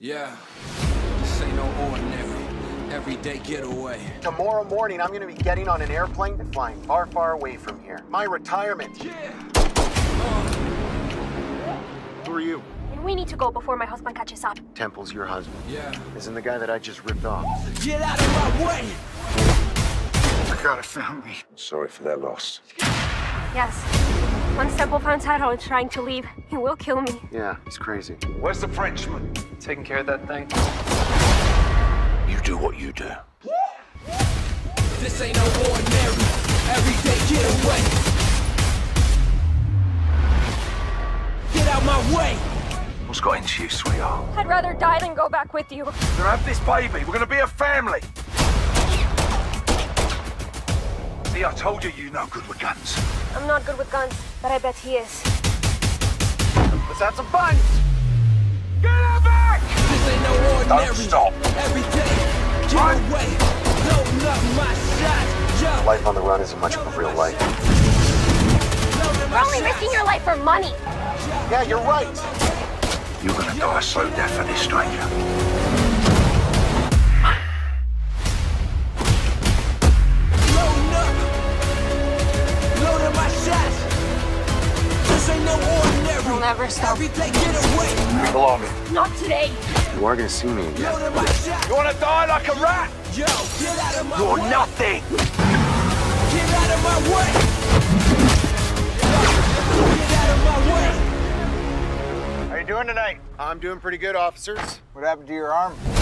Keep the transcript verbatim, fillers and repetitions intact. Yeah, this ain't no ordinary, everyday getaway. Tomorrow morning, I'm gonna be getting on an airplane and flying far, far away from here. My retirement. Yeah. Uh. Who are you? And we need to go before my husband catches up. Temple's your husband. Yeah. Isn't the guy that I just ripped off? Get out of my way! I got a family. Sorry for that loss. Yes. Once Temple finds out I was trying to leave, he will kill me. Yeah, it's crazy. Where's the Frenchman? Taking care of that thing. You do what you do. This ain't no ordinary, everyday getaway. Get out my way! What's got into you, sweetheart? I'd rather die than go back with you. We're gonna have this baby. We're gonna be a family. See, I told you you're no good with guns. I'm not good with guns, but I bet he is. Let's have some fun! Get her back! This ain't no ordinary. Don't stop. Every day, get I'm... away. Loading up my shots. Yo. Life on the run isn't much of a real life. You're only risking your life for money. Yeah, you're right. You're gonna die a slow death for this stranger. I'll never stop. I belong here. Not today. You are gonna see me again. You wanna die like a rat? Yo, get out of my You're way. Nothing. Get out of my way. Get out of my way. How you doing tonight? I'm doing pretty good, officers. What happened to your arm?